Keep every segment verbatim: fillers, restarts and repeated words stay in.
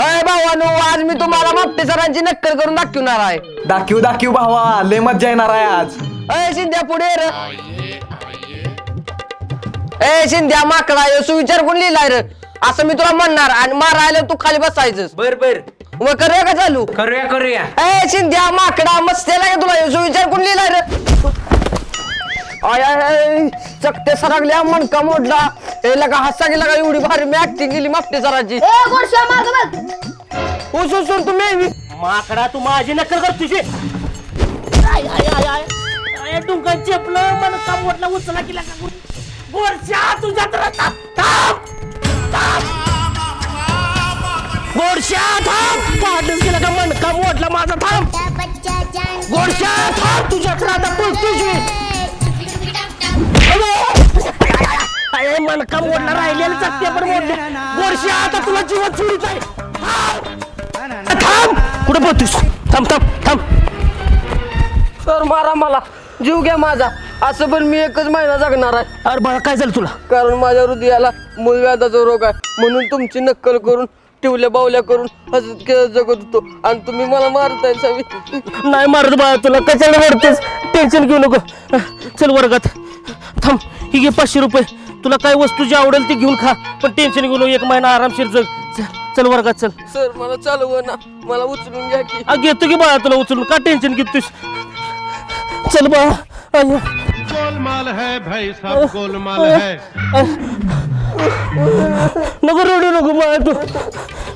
अरे भावानो आज मी तुम्हाला मापटे सरांची नक्कल करून दाखवणार आहे. दाखवू दाखवू भावा, लय मज्जा येणार आहे आज. अय शिंद्या पुढे र. ए शिंद्या माकडा यो सुविचार कोण लिहिलाय र? असं मी तुला म्हणणार आणि मारायला तू खाली बसायचंस. बर बर मग करूया का चालू? करूया करूया. ए शिंद्या माकडा मस्तेला का तुला यो सुविचार कोण लिहिलाय र? आय आय चकते सरगल्या मणका मोडला. ए लगा हसा गेला का एवढी भारी मी ऍक्टिंग केली मापटे सरांची. ए गोरशा माग बघ. ओसो सर तुम्ही माकडा तू माझी नक्कल कर तुझी. आय आय आय आय अरे तुमका चपलं मन का मोडला उचला की लगा गोरशा तुझा तर थांब थांब गोरशा थांब पाडून की लगा मन का मोडला माझा थांब गोरशा थांब तुझा तर आता पळतोय. अरे मन का मोडला राहिलेलं चकते पण मोडले गोरशी आता तुला जीवन सोडूच आहे. थांब कुठे बोलतोस थांब थांब थांब सर मारा मला जीव घ्या माझा. असं पण मी एकच महिना जगणार आहे. अरे बाळा काय झालं तुला? कारण माझ्या हृदयाला मूळव्याधाचा रोग आहे म्हणून तुमची नक्कल करून टिवल्या बावल्या करून हसत खेळत जगत होतो आणि तुम्ही मला मारताय सावी. नाही मारत बाळा तुला कशाला मारतेस टेन्शन घेऊ नको. चल वर्गात थांब ही घे पाचशे रुपये तुला काय वस्तू जी आवडेल ती घेऊन खा पण टेन्शन घेऊन एक महिना आरामशीर जग. चल वर्गात चल. सर मला चालव ना मला उचलून घ्या की. अग घेतो की बाळा तुला उचलून का टेन्शन घेत तुस. चल बाळा गोलमाल है भाई साहब गोलमाल है. नको रडू नको बाळा तू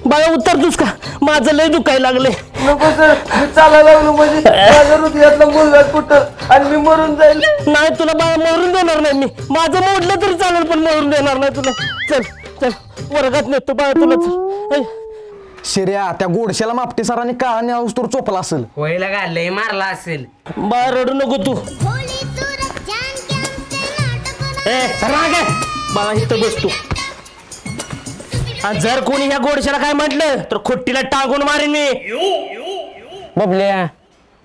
बाळा उतर तुस का माझं लय दुखायला लागले. नको सर मी चालायला लागलो म्हणजे माझ्या हृदयातलं मूळव्याध फुटलं आणि मी मरून जाईल. नाही तुला बाळा मरून देणार नाही मी. माझं मोडलं तरी चालेल पण मरून देणार नाही तुला. चल चल वर्गात नेतो बाळा तुला. चल शिर्या त्या गोडशाला मापटे सरांनी काळा न्याऊस तर चोपला असेल होईला का लय मारला असेल. बाळा रडू नको तू. ए राग बाळा इथं बसतो आणि जर कोणी ह्या गोडशाला काय म्हटलं तर खुट्टीला टांगून मारेन मी. बबल्या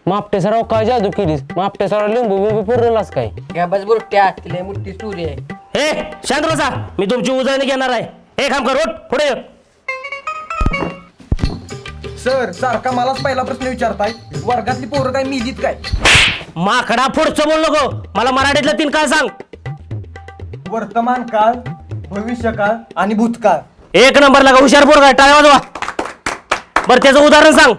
मापटे सराव काय जादू केलीस? मापटे सराव लिंबू बिंबू पुरलास काय? काय बस बुरट्या असले मोठी सूर्य आहे. ए शांत बसा मी तुमची उजळणी घेणार आहे. ए काम कर उठ पुढे ये. सर सारखा मलाच पहिला प्रश्न विचारताय वर्गातली पोरं काय मिलीत काय? माकडा पुढचं बोल नको मला मराठीतला तीन काळ सांग. वर्तमान काळ भविष्यकाळ आणि भूतकाळ. एक नंबर लागा हुशार पोरगा टाळ्या वाजवा. बरं त्याचं उदाहरण सांग.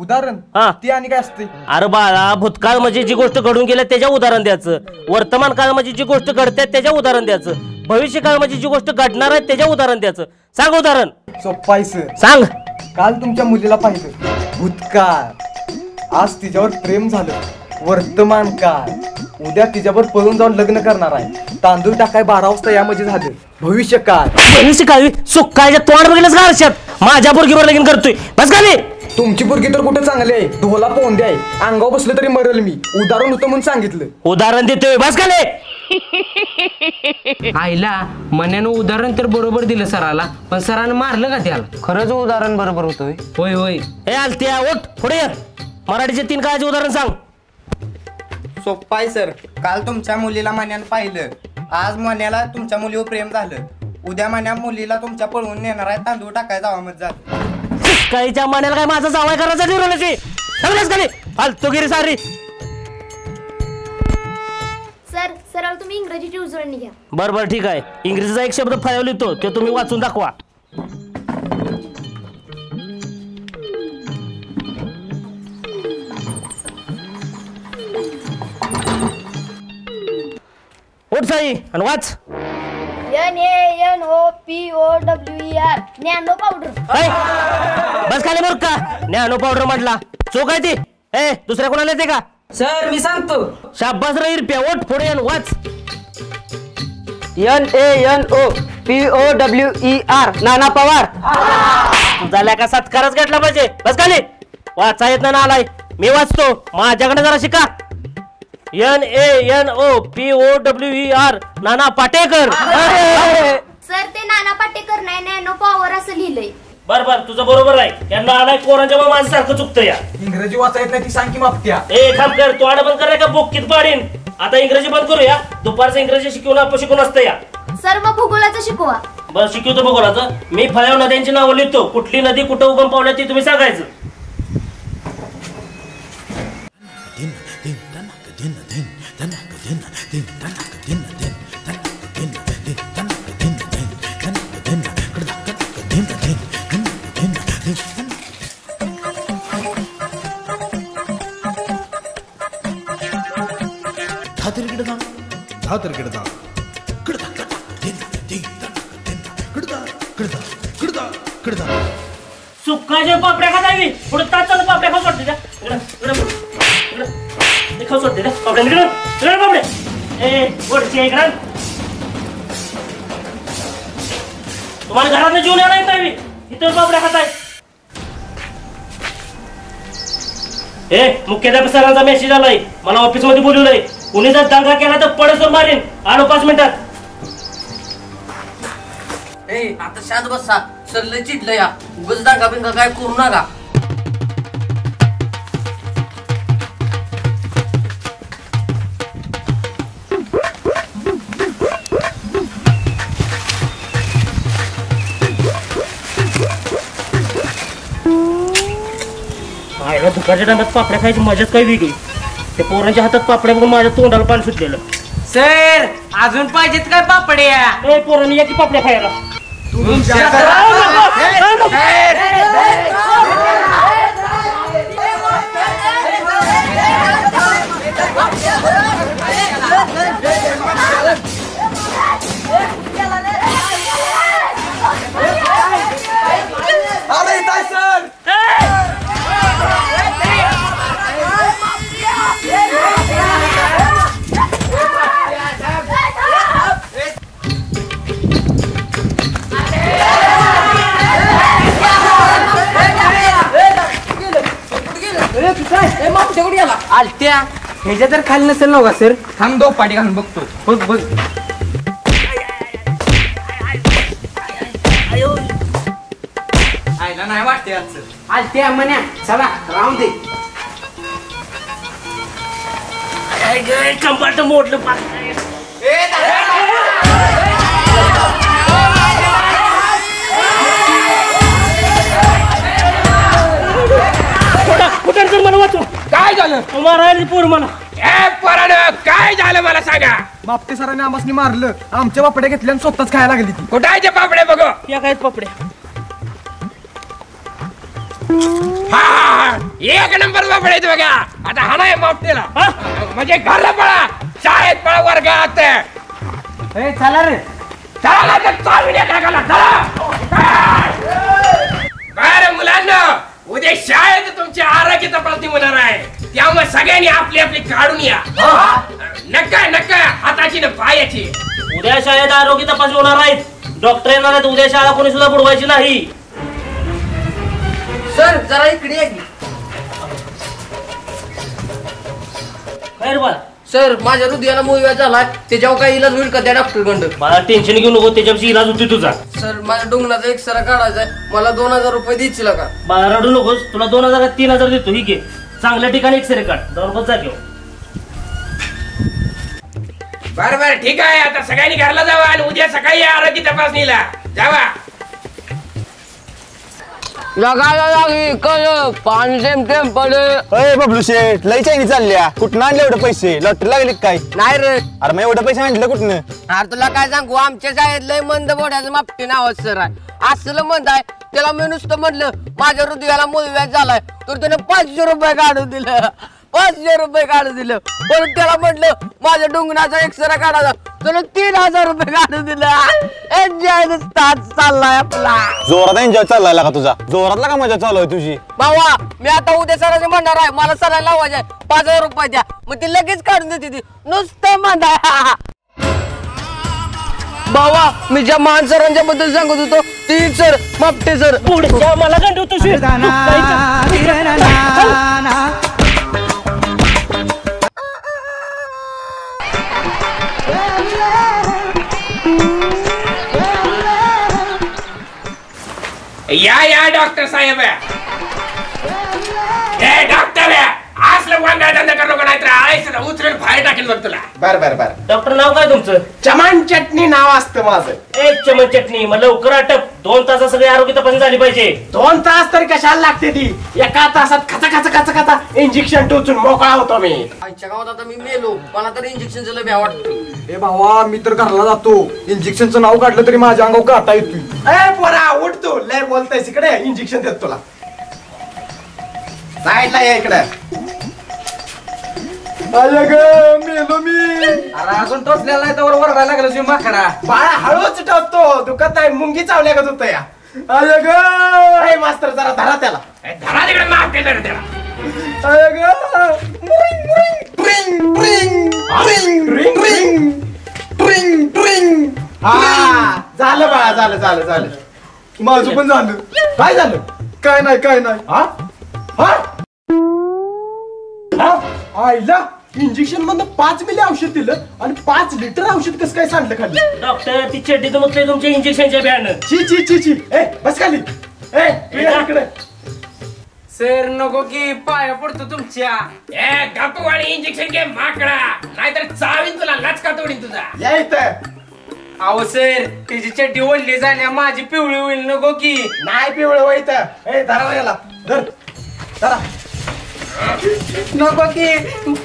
उदाहरण ती आणि काय असते? अरे बाळा भूतकाळ म्हणजे जी गोष्ट घडून गेल्या त्याच्या उदाहरण द्यायचं. वर्तमान काळ म्हणजे जी गोष्ट घडते त्याच्या उदाहरण द्यायचं. भविष्य काळ म्हणजे जी गोष्ट घडणार आहे त्याच्या उदाहरण द्यायचं. सांग उदाहरण. सोपाय सर सांग. काल तुमच्या मुलीला पाहिलं भूतकाळ. आज तिच्यावर प्रेम झालं वर्तमान काळ. उद्या तिच्यावर पळून जाऊन लग्न करणार आहे. तांदूळ टाकाय बारा वाजता यामध्ये झाले भविष्य काळ. भविष्य काळ सुखायच्या तोंड बघितलंच का आरशात? माझ्या पोरगीवर लग्न करतोय बस का नाही? तुमची पोरगी तर कुठे चांगली आहे धोला पोंदे आहे अंगावर बसले तरी मरल मी. उदाहरण होतं म्हणून सांगितलं. उदाहरण देतोय बस का नाही? आईला मन्यानं उदाहरण तर बरोबर दिलं सराला पण सरानं मारलं का त्याला? खरंच उदाहरण बरोबर होतोय. होय होय. हे आलत्या ओठ पुढे मराठीचे तीन काळाचे उदाहरण सांग. सोपाय सर काल तुमच्या मुलीला मन्यानं पाहिलं. आज मन्याला तुमच्या मुलीवर प्रेम झालं. उद्या मन्या मुलीला तुमच्या पळवून नेणार आहे तांदूळ टाकायचा आवाज जात. काहीच्या मन्याला काय माझा जावाय करायचा ठरवलं सांगलंच का नाही? फालतूगिरी सारी. सर सर तुम्ही इंग्रजीची उजळणी घ्या. बरं बरं ठीक आहे इंग्रजीचा एक शब्द फायवल येतो तो तुम्ही वाचून दाखवा. साई आणि वाच. N A N O P O W E R nano powder. बस खाली बघ का नॅनो पावडर म्हटला चोक आहे ती. ए दुसऱ्या कोणाला येते का? सर मी सांगतो. शाबास रे इरप्या ओठ पुढे आणि वाच. N A N O P O W E R Nana Pawar. झाला का सत्कारच घेतला पाहिजे. बस खाली वाचा येत ना आलाय मी वाचतो माझ्याकडे जरा शिका. N A N O P O W E R Nana Patekar. Sir ते नाना पाटेकर नाही नॅनो पॉवर असं लिहिलंय. बर बर तुझं बरोबर आहे. यांना आलाय कोरांच्या बाबा माझं सारखं चुकतं या. इंग्रजी वाचा येत नाही ती सांग की मापट्या. ए थांब कर तू आड बंद कर का बोक्कीत पाडीन. आता इंग्रजी बंद करूया दुपारचं इंग्रजी शिकवून आपण शिकून असतं या. सर मग भूगोलाचं शिकवा. बस शिकवतो भूगोलाचं. मी फळ्याव नद्यांची नाव लिहितो, कुठली नदी कुठे उगम पावली ती तुम्ही सांगायचं. धातर गिडदा गिडदा गिडदा गिडदा गिडदा गिडदा गिडदा सुकाजे पापड्या खातावी पुढे ताचन पापड्या खाऊ सोडते द्या गडा गडा देखाऊ सोडते द्या पापड्या गडा गडा पापड्या ए वरची एक रान तुम्हाला घरातून जीवन येणार नाही इतर पापड्या खाताय. ए मुख्याध्यापक सरांचा मेसेज आलाय मला ऑफिस मध्ये बोलवलंय उन्हें जर दंगा केला तर पडसो मारेन आलो पाच मिनिटात. ए आता शांत बसा सरले चिडलया उगज दंगा बिंगा काय करू नका. आयला दुकानाच्या दांडात पापड्या खायची मजाच काय वेगळी. ते पोरांच्या हातात पापड्या बघून माझ्या तोंडाला पाणी सुटलेलं. सर अजून पाहिजेत काय पापड्या. ए पोरांनी याची पापड्या खायला आलत्या ह्याच्या तर खाली नसेल ना सर. थांब दो पाटी घालून बघतो. बघ बघ आयला नाही वाटते आज सर. आलत्या म्हण्या चला राहून दे कंपार्ट मोडलं पाच. कुठे मला वाचून काय झालं तुम्हाला राहिली पूर मला. ए परण काय झालं मला सांगा. बापटे सरांनी आम्हासनी मारलं आमच्या बापड्या घेतल्या आणि स्वतःच खायला लागली ती. कुठायचे बापड्या बघा या कायच बापड्या. हा एक नंबर बापड्या आहेत बघा. आता हाणाय बापटेला म्हणजे घरला पळा शाळेत पळा वर्गात. ए चला रे चला तर चालूया काकाला चला. काय मुलांना उद्या शाळेत तुमची आरोग्य तपासणी होणार आहे त्यामुळे सगळ्यांनी आपली आपली काढून या. नका नका हाताची न पायाची. उद्या शाळेत आरोग्य तपासणी होणार आहे डॉक्टर येणार आहेत उद्या शाळा कोणी सुद्धा बुडवायची नाही. सर जरा इकडे या की. खैरवाल सर माझ्या हृदयाला मोहिवा झाला त्याच्यावर काही इलाज होईल का त्या डॉक्टर कडे. मला टेन्शन घेऊ नको त्याच्याशी इलाज होती तुझा. सर माझ्या डोंगणाचा एक्सरा काढायचा मला दोन हजार रुपये द्यायचे का. मला रडू नकोस तुला दोन हजार तीन हजार देतो ही घे चांगल्या ठिकाणी एक्सरे काढ दररोज जा घेऊ. बर बर ठीक आहे आता सगळ्यांनी घरला जावा आणि उद्या सकाळी आरोग्य तपासणीला जावा. बबलू शेठ लई चांगली चालल्या कुठनं आणले एवढे पैसे लॉटरी लागले काय. नाही रे अरे मग एवढे पैसे आणले कुठनं. अरे तुला काय सांगू आमच्या शाळेत लय मंद बोड्याचं मापटी नाव सर आहे असलं मंद आहे त्याला मी नुसतं म्हणलं माझ्या हृदयाला मुळव्याध झालाय तर त्याने पाचशे रुपये काढून दिलं पाचशे रुपये काढून दिलं. पण त्याला म्हटलं माझ्या डोंगणाचा एक्सरे काढायचा तुला तीन हजार रुपये काढून दिला. एन्जॉय चाललाय आपला जोरात. एन्जॉय चाललाय का तुझा जोरातला का मजा चालू आहे तुझी. बाबा मी आता उद्या सरांचे म्हणणार आहे मला सरांना आवाज आहे पाच हजार रुपये द्या मग ती लगेच काढून देते ती नुसतं म्हणा. बाबा मी ज्या महान सरांच्या बद्दल सांगत होतो ती सर मापटे सर पुढच्या मला गंडू तुझी. या या डॉक्टर साहेब डॉक्टर असलं बर बर बर डॉक्टर नाव काय तुमचं? चमन चटणी नाव असतं माझं. ए चमन चटणी मग लवकर अटक. दोन तासात सगळे आरोग्य तपासणी झाली पाहिजे. दोन तास तरी कशाला लागते ती? एका तासात खचा खचा खचा खचा इंजेक्शन टोचून मोकळा होतो मी. आईच्या गावात आता मी मेलो. मला तर इंजेक्शनचं लय भ्या वाटतं. ए भावा मी तर घरला जातो. इंजेक्शनचं नाव काढलं तरी माझ्या अंगावर काटा येतो. ए पोरा उठ तू लय बोलतायस इकडे इंजेक्शन देतो तुला. साईडला ये इकडे. अरे ग मेलो मी. अरे अजून टोचलेला आहे तर वरडायला लागला जीव माकडा. बाळा हळूच टोचतो दुखत आहे मुंगी चावल्या का तुझं या. अरे ग अरे मास्तर जरा धरा त्याला. धरा तिकडे मारते धरा त्याला. अरे ग प्रिंग प्रिंग प्रिंग प्रिंग प्रिंग प्रिंग प्रिंग. हा झालं बाळा झालं झालं झालं. माझं पण झालं. काय झालं? काय नाही काय नाही. हा हा आईला इंजेक्शन मधनं पाच मिली औषध दिलं आणि पाच लिटर औषध कसं काय सांडलं खाली? डॉक्टर ती चड्डी दुमकली तुमच्या इंजेक्शनच्या बॅन. ची ची ची ची ए बस खाली. ए इकडे सर नको की पाया पडतो तुमच्या. ए गप्पवाणी इंजेक्शन घे माकडा नाहीतर चावीन तुला लचका तोडीन तुझा. या इथं. अहो सर तिची चड्डी ओढली जाण्या माझी पिवळी होईल नको की. नाही पिवळी होईल तर ए धरा याला धर धरा. नको की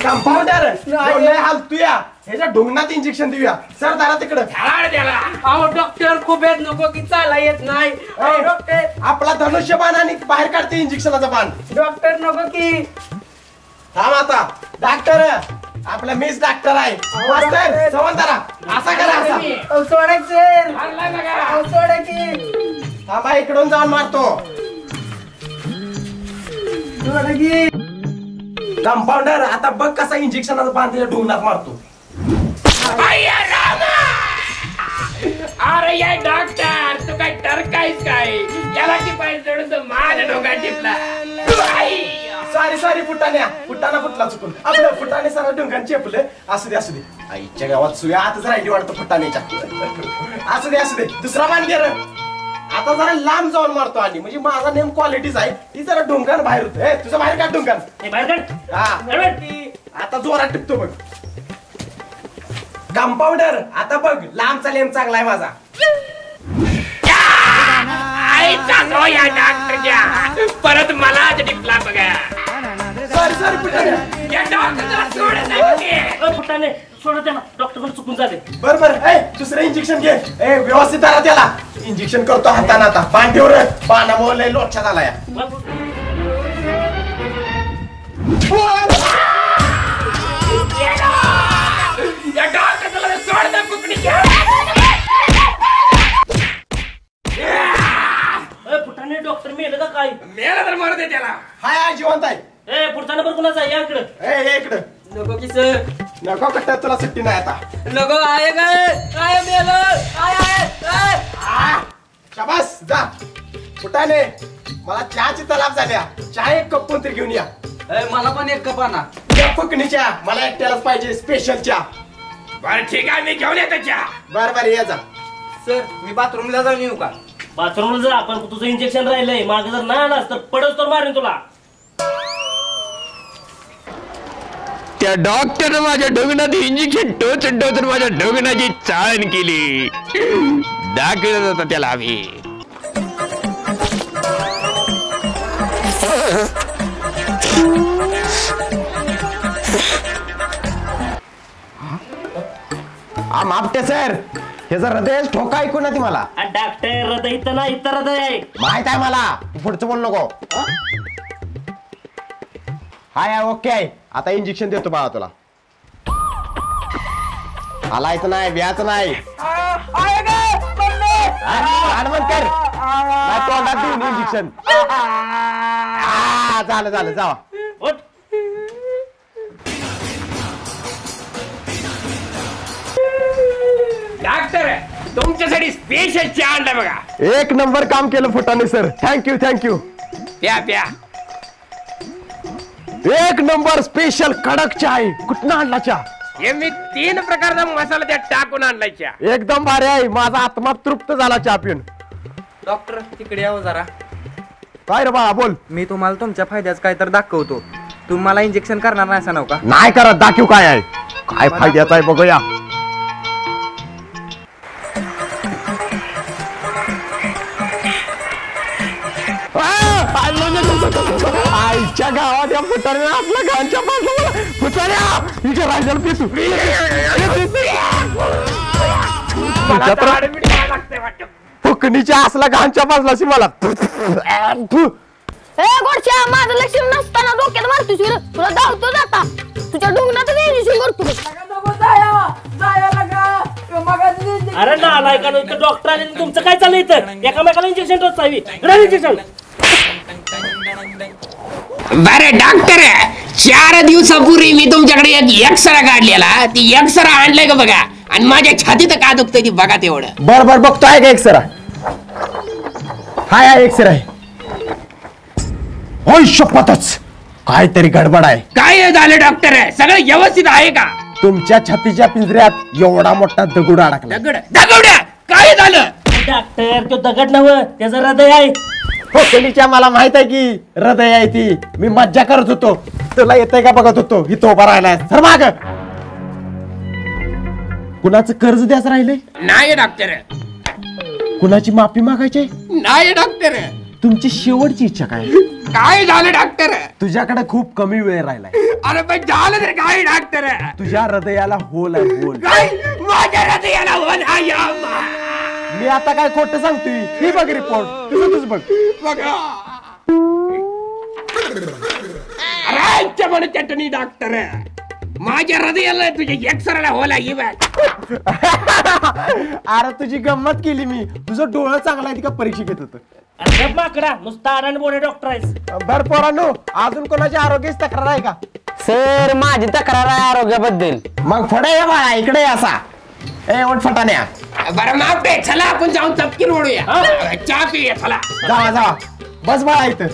कंपाऊंडर लय हालतूया ह्याच्या ढुंगणात इंजेक्शन देऊया. सर दारा तिकडे त्याला. अहो डॉक्टर खूप येत नको की चाला येत नाही. डॉक्टर आपला धनुष्य बाण आणि बाहेर काढते इंजेक्शनाचा बाण. डॉक्टर नको की. थांब आता डॉक्टर आपला मिस डॉक्टर आहे. मास्टर जवळ दारा असा करा असा सोडायचं अहो सोडा की. थांबा इकडून जाऊन मारतो. सोडा की कंपाउंडर आता बघ कसा इंजेक्शनाचा बाण त्याच्या ढोंगणात मारतो. अरे या डॉक्टर तू काय टरकायस काय? याला की पाय चढून तो माझ्या ढोंगा टिपला. सॉरी सॉरी फुटाण्या फुटाणा फुटला चुकून आपलं फुटाणे सगळं ढोंगान चेपलं. असू दे असू दे. आईच्या गावात सुया आताच राहिली वाटतं फुटाण्याच्या. असू दे असू दे दुसरा बाण दे. आता जरा लांब जाऊन मारतो आणि म्हणजे माझा नेम क्वालिटीच आहे ती जरा ढोंगान बाहेर होते. तुझं बाहेर काढ ढोंगान बाहेर काढ. हा आता जोरात टिपतो बघ. कंपाऊंडर आता बघ लांबचा नेम चांगला आहे माझा. परत मला टिपला बघा. सॉरी सॉरी फुटाणे सोडत त्याला. डॉक्टर चुकून जाते. बरं बरं ए दुसरं इंजेक्शन घे. ए व्यवस्थित धरा त्याला. इंजेक्शन करतो हाताने आता पान ठेव रे. पानामुळे लोटछा झाला या. फुटाणे डॉक्टर मेलं का काय? मेलं तर मरते त्याला. हाय जिवंत आहे. ए फुटाणे बरं कुणाचा या इकडे. ए इकडे नको की सर. नको कट्टा तुला सुट्टी नाही आता. नको आहे काय मेलो काय आहे. शाबास जा फुटाणे. मला चहाची तलाप झाल्या. चहा एक कप कोणतरी घेऊन या. मला पण एक कप आणा. फुकणी चहा मला एकट्यालाच पाहिजे स्पेशल चहा. बरं ठीक आहे मी घेऊन येतो चहा. बरं बरं ये जा. सर मी बाथरूमला जाऊन येऊ का? बाथरूमला जा आपण तुझं इंजेक्शन राहिलंय. मागं जर नाही आलास तर पडत तर मारेन तुला. त्या डॉक्टर माझ्या ढोंगणात इंजेक्शन टोचून टोचून माझ्या ढोंगणाची चाळण केली. दाखवत होता त्याला आम्ही. हा मापटे सर ह्याचा हृदय ठोका ऐकू ना ती मला. डॉक्टर हृदय इथं ना इतर हृदय आहे माहित आहे मला. पुढचं बोल नको. हाय ओके आता इंजेक्शन देतो बाळा तुला. हलायचं नाही व्यायचं नाही. इंजेक्शन झालं झालं जावा. डॉक्टर तुमच्यासाठी स्पेशल चहा आणला बघा. एक नंबर काम केलं फुटाणे सर. Thank you thank you. प्या प्या एक नंबर स्पेशल कडक चहा आहे. कुठनं आणला चहा? हे मी तीन प्रकारचा मसाला त्यात टाकून आणला चहा. एकदम भारी आहे. माझा आत्मा तृप्त झाला चहा पिऊन. डॉक्टर तिकडे यावं जरा. काय रे बाळा बोल. मी तुम्हाला तुमच्या फायद्याचं काय तर दाखवतो. तुम्हाला इंजेक्शन करणार नाही असं नव्हतं का? नाही करत, दाखव काय आहे, काय फायद्याचा आहे बघूया. आईच्या गावात या फुटाऱ्याने आपल्या गांच्या पासला फुटाऱ्या इथे राजाला पेसू फुकणीच्या असला गांच्या पासला अशी मला ए गोडच्या माझं लक्ष नसताना डोक्यात मारतोस विर तुला धावतो जाता तुझ्या ढोंगणातच इंजेक्शन करतो बघ जाया जाया लगा मगाज अरे नालायकानो इथं डॉक्टरांनी तुमचं काय चाललंय इथं एकामेकाला इंजेक्शन टोचावी रे इंजेक्शन बरे डॉक्टर चार दिवसापूर्वी मी तुमच्याकडे एक एक्सरा काढलेला ती एक्सरा आणलाय का बघा आणि माझ्या छातीत का दुखतंय ती बघा तेवढं बर बर बघतोय का एक्सरा हाय हाय एक्सरा होय शपथच काहीतरी गडबड आहे काय झालं डॉक्टर सगळं व्यवस्थित आहे का तुमच्या छातीच्या पिंजऱ्यात एवढा मोठा दगड अडकला दगड दगड्या काय झालं डॉक्टर तो दगड नव्ह त्याचं हृदय आहे खोकलीच्या मला माहित आहे की हृदय आहे ती मी मज्जा करत होतो तुला येतंय का बघत होतो इथं उभा राहिलाय सर माग कुणाचं कर्ज द्याच राहिले नाही डॉक्टर कुणाची माफी मागायची नाही डॉक्टर तुमची शेवटची इच्छा काय काय झालं डॉक्टर तुझ्याकडे खूप कमी वेळ राहिलाय अरे पण झालं तर काय डॉक्टर तुझ्या हृदयाला होल आहे होल माझ्या हृदयाला होल आहे मी आता काय खोट सांगतोय ही बघ रिपोर्ट तुझं बघ बघा अरे म्हणून चटणी डॉक्टर माझ्या हृदयाला तुझ्या एक्सरेला होला ही बघ अरे तुझी गंमत केली मी तुझं डोळं चांगला आहे का परीक्षा घेत होतं अरे माकडा नुसता आरण बोरे डॉक्टर आहेस बर पोरांनो अजून कोणाची आरोग्याची तक्रार आहे का सर माझी तक्रार आहे आरोग्याबद्दल मग फडे या बाळा इकडे असा ए ओट फटाण्या बरं माफ दे चला आपण जाऊन चपकी ओढूया चहा पिऊया चला जावा जावा बस बाळा इथं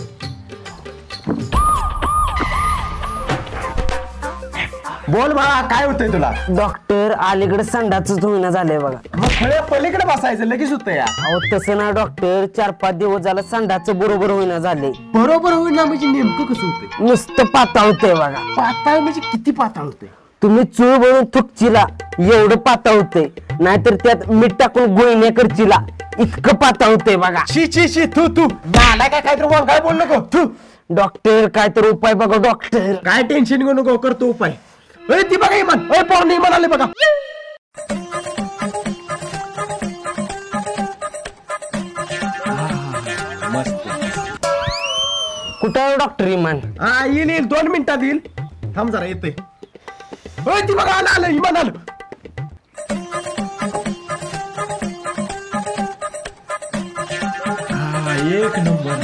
बोल बाळा काय होतंय तुला डॉक्टर अलीकडे संडासच धुईना झालंय बघा मग फळे पलीकडे बसायचं लगेच होतं या अहो तसं ना डॉक्टर चार पाच दिवस झालं संडासच बरोबर होईना झाले बरोबर होईना म्हणजे नेमकं कसं होतंय नुसतं पातळ होतंय बघा पातळ म्हणजे किती पातळ होतंय तुम्ही चूळ बनून थुकचिला एवढं पातळ होते नाहीतर त्यात मीठ टाकून गोळण्या करचिला इतकं पातळ होते बघा शी शी शी तू तू मला काय काहीतरी वांगाय बोल नको तू डॉक्टर काहीतरी उपाय बघा डॉक्टर काय टेन्शन घेऊ नको करतो उपाय ए ती बघा इमान ए पोर नाही म्हणाले बघा मस्त कुठे आहे डॉक्टर इमान हा येईल येईल दोन मिनिटात येईल थांब जरा येतोय ती बघा आलं आलं इमान आलं एक नंबर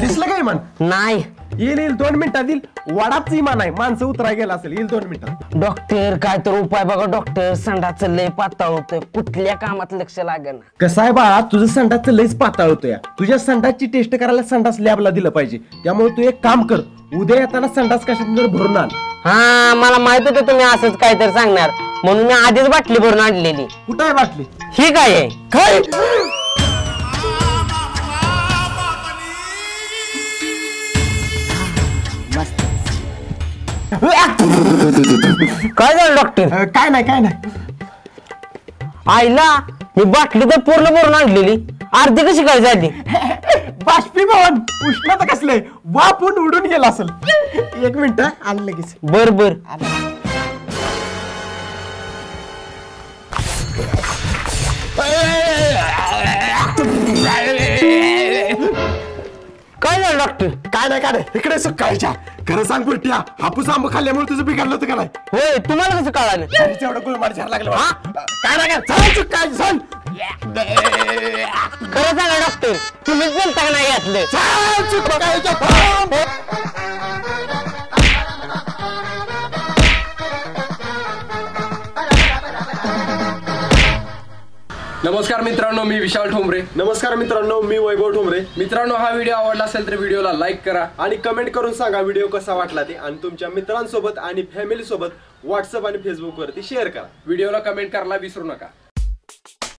दिसलं का इमान नाही येईल येईल दोन मिनिटात येईल वाडाच इमान आहे माणसं उतराय गेला असेल येईल दोन मिनिटात डॉक्टर काय तर उपाय बघा डॉक्टर संडासच लय पातळ होतोय कुठल्या कामात लक्ष लागेना कसं आहे बाळा तुझं संडासच लयच पातळ होतोय तुझ्या संडासची टेस्ट करायला संडास लॅबला दिलं पाहिजे त्यामुळे तू एक काम कर उद्या येताना संडास कशातून जर भरून आण हा मला माहित होतं तुम्ही असंच काहीतरी सांगणार म्हणून मी आधीच बाटली भरून आणलेली कुठं आहे बाटली ही काय आहे काय काय झालं डॉक्टर काय नाही काय नाही आईला ही बाटली तर पूर्ण भरून आणलेली अर्धी कशी काय झाली बाष्पीभवन उष्णता कसले वापून उडून गेला असेल एक मिनिट आलं लगेच बर बर काय झालं डॉक्टर काय नाही काय नाही इकडे सुकायच्या खरं सांग बुट्या हापूस आंब खाल्ल्यामुळे तुझं बिघडलं होतं का नाही होय तुम्हाला कसं कळालं एवढं गुळमार झाला लागलं काय नाही काय चुकायचं सांग खरं सांगा डॉक्टर तुम्हीच बोलता नाही घातलं नमस्कार मित्रांनो मी विशाल ठोंबरे नमस्कार मित्रांनो मी वैभव ठोंबरे मित्रांनो हा व्हिडिओ आवडला असेल तर व्हिडिओला लाईक करा आणि कमेंट करून सांगा व्हिडिओ कसा वाटला ते आणि तुमच्या मित्रांसोबत आणि फॅमिली सोबत व्हॉट्सअप आणि फेसबुक वरती शेअर करा व्हिडिओला कमेंट करायला विसरू नका.